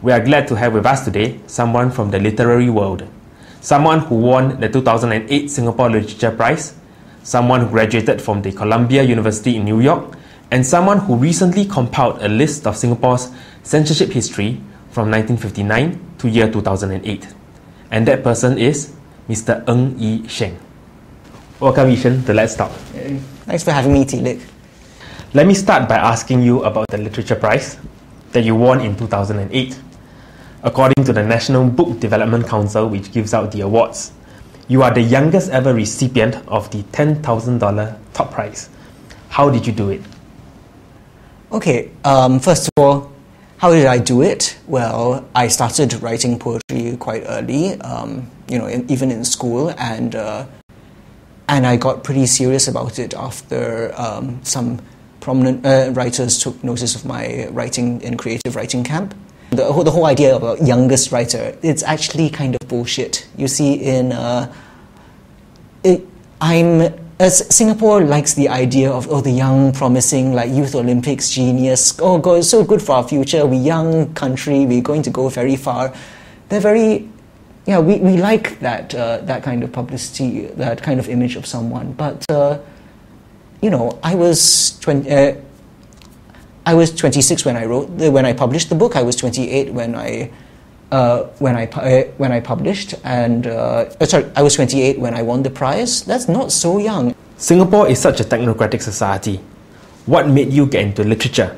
We are glad to have with us today someone from the literary world, someone who won the 2008 Singapore Literature Prize, someone who graduated from the Columbia University in New York, and someone who recently compiled a list of Singapore's censorship history from 1959 to year 2008. And that person is Mr. Ng Yi-Sheng. Welcome, Yi-Sheng, to Let's Talk. Thanks for having me, Chiatilik. Let me start by asking you about the Literature Prize that you won in 2008. According to the National Book Development Council, which gives out the awards, you are the youngest ever recipient of the $10,000 top prize. How did you do it? Okay, first of all, how did I do it? Well, I started writing poetry quite early, even in school, and I got pretty serious about it after some prominent writers took notice of my writing in creative writing camp. The whole idea about youngest writer, it's actually kind of bullshit. You see, Singapore likes the idea of, oh, the young, promising, like Youth Olympics, genius, oh God, so good for our future, we're young country, we're going to go very far. They're very, yeah, we like that kind of publicity, that kind of image of someone. But, I was 26 when I published the book. I was 28 I was 28 when I won the prize. That's not so young. Singapore is such a technocratic society. What made you get into literature?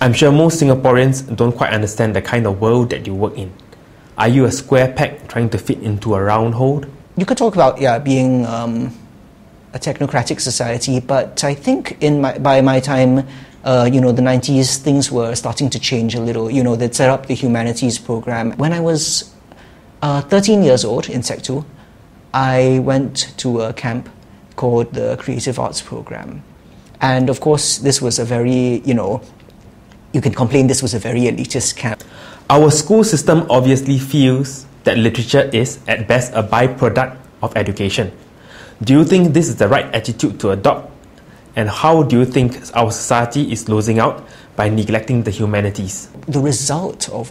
I'm sure most Singaporeans don't quite understand the kind of world that you work in. Are you a square peg trying to fit into a round hole? You could talk about being a technocratic society, but I think by my time, the 90s, things were starting to change a little. They'd set up the humanities program. When I was 13 years old in Sec 2, I went to a camp called the Creative Arts Program. And of course, this was a very, you can complain this was a very elitist camp. Our school system obviously feels that literature is, at best, a byproduct of education. Do you think this is the right attitude to adopt? And how do you think our society is losing out by neglecting the humanities? The result of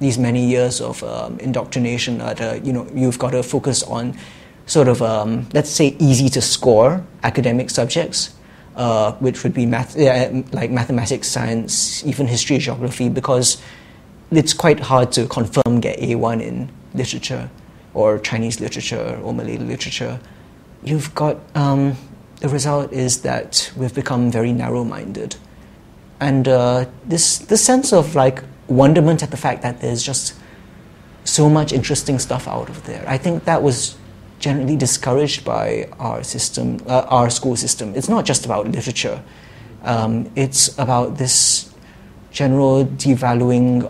these many years of indoctrination that you've got to focus on sort of let's say easy to score academic subjects, which would be like mathematics, science, even history, geography, because it's quite hard to confirm get A1 in literature or Chinese literature or Malay literature. You've got the result is that we've become very narrow-minded, and this sense of like wonderment at the fact that there's just so much interesting stuff out of there. I think that was generally discouraged by our system, our school system. It's not just about literature; it's about this general devaluing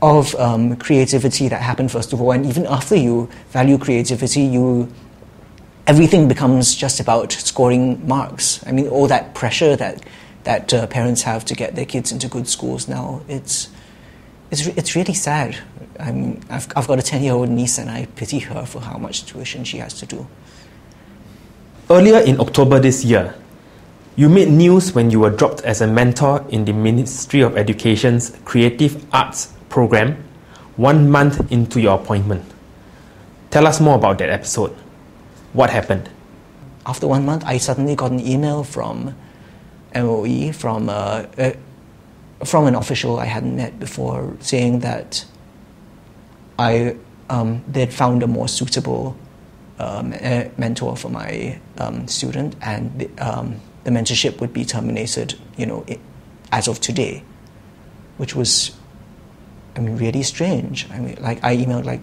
of creativity that happened first of all, and even after you value creativity, everything becomes just about scoring marks. I mean, all that pressure that parents have to get their kids into good schools now, it's really sad. I mean, I've got a 10-year-old niece and I pity her for how much tuition she has to do. Earlier in October this year, you made news when you were dropped as a mentor in the Ministry of Education's Creative Arts Program 1 month into your appointment. Tell us more about that episode. What happened? After 1 month, I suddenly got an email from MOE, from an official I hadn't met before, saying that they'd found a more suitable mentor for my student, and the mentorship would be terminated, as of today, which was, really strange. I emailed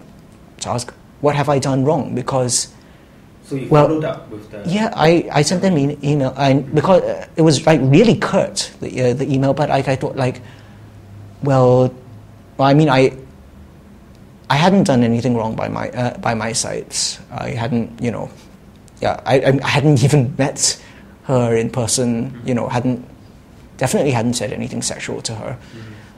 to ask, what have I done wrong? Because so you followed up with the... Yeah, I sent them an email, because it was really curt, the email, but I thought I hadn't done anything wrong by my sides. I hadn't, I hadn't even met her in person, mm-hmm. Definitely hadn't said anything sexual to her.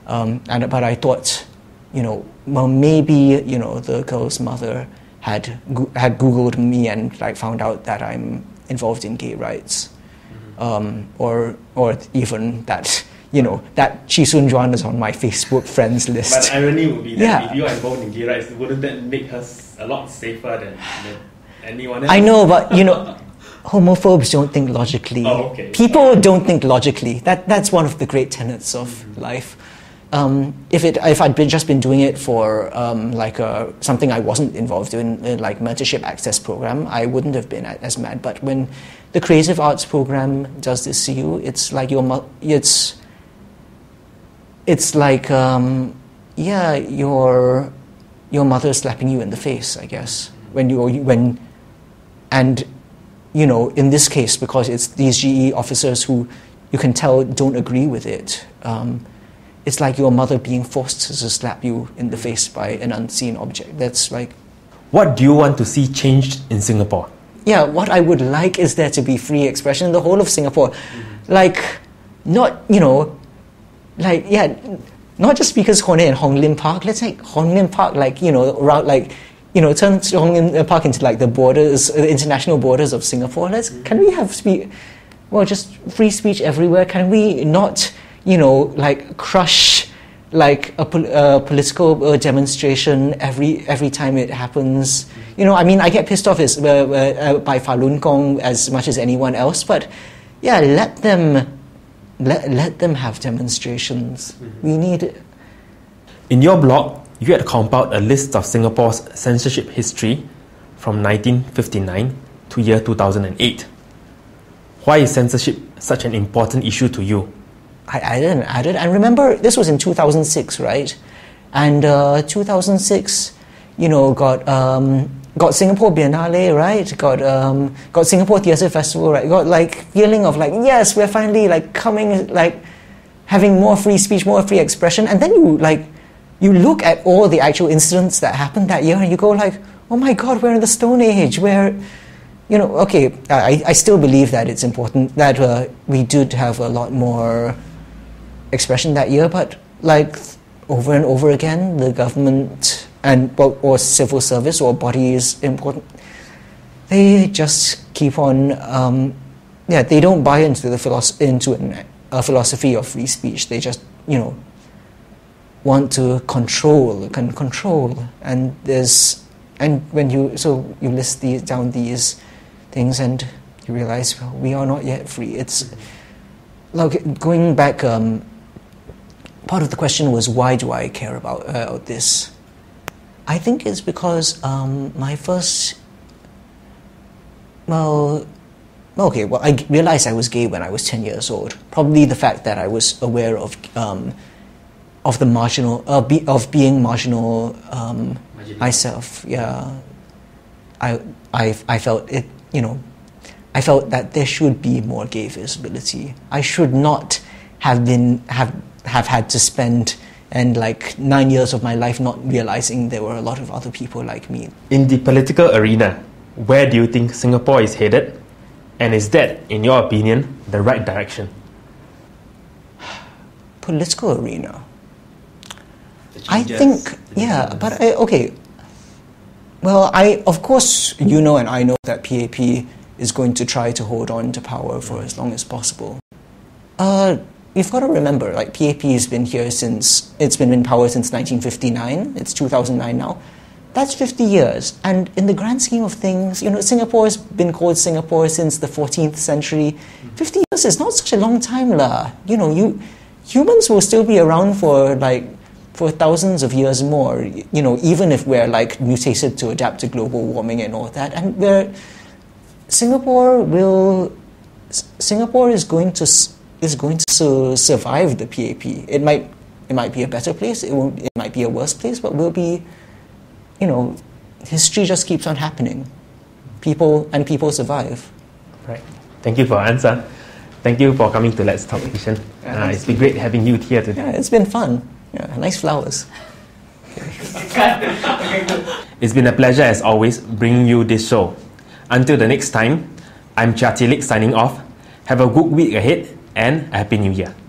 Mm-hmm. But I thought, maybe, the girl's mother had Googled me and found out that I'm involved in gay rights, mm-hmm. or even that you know, that Chi Sun-Juan is on my Facebook friends list. But the irony would be that if you are involved in gay rights, wouldn't that make her a lot safer than anyone else? I know, but you know, homophobes don't think logically. Oh, okay. People don't think logically. That's one of the great tenets of life. If I'd just been doing it for something I wasn't involved in like mentorship access program, I wouldn't have been as mad. But when the Creative Arts Program does this to you, it's like your mother slapping you in the face, I guess. And you know, in this case, because it's these GE officers who you can tell don't agree with it. It's like your mother being forced to slap you in the face by an unseen object. That's like... What do you want to see changed in Singapore? Yeah, what I would like is there to be free expression in the whole of Singapore. Not just because Hone and Hong Lim Park, let's take Hong Lim Park, turn Hong Lim Park into like the borders, the international borders of Singapore. Can we have just free speech everywhere? Can we not... crush a political demonstration every time it happens. You know, I mean, I get pissed off by Falun Gong as much as anyone else, but yeah, let them have demonstrations. We need it. In your blog, you had compiled a list of Singapore's censorship history from 1959 to year 2008. Why is censorship such an important issue to you? I remember this was in 2006, right? And 2006, got Singapore Biennale, right? Got Singapore Theatre Festival, right? Got feeling of yes, we're finally coming, having more free speech, more free expression. And then you look at all the actual incidents that happened that year, and you go oh my God, we're in the Stone Age. I still believe that it's important that we did have a lot more expression that year, but over and over again, the government or civil service or bodies important, they just keep on, they don't buy into a philosophy of free speech. They just, want to control, so you list down these things and you realize, well, we are not yet free. It's like going back, part of the question was, why do I care about this? I think it's because I realized I was gay when I was 10 years old. Probably the fact that I was aware of the marginal, of being marginal myself, yeah. I felt it, I felt that there should be more gay visibility. I should not have had to spend 9 years of my life not realizing there were a lot of other people like me. In the political arena, where do you think Singapore is headed? And is that, in your opinion, the right direction? Political arena? I think, yeah, but of course, and I know that PAP is going to try to hold on to power for as long as possible. You've got to remember, PAP has been here it's been in power since 1959, it's 2009 now. That's 50 years, and in the grand scheme of things, Singapore has been called Singapore since the 14th century. 50 years is not such a long time, lah. Humans will still be around for thousands of years more, even if we're mutated to adapt to global warming and all that, and Singapore is going to survive the PAP. It might be a better place. It might be a worse place, but we'll be, history just keeps on happening. People survive. Right. Thank you for your answer. Thank you for coming to Let's Talk, Kishan. It's been great having you here today. Yeah, it's been fun. Yeah, nice flowers. It's been a pleasure as always bringing you this show. Until the next time, I'm Chiatilik signing off. Have a good week ahead and a Happy New Year.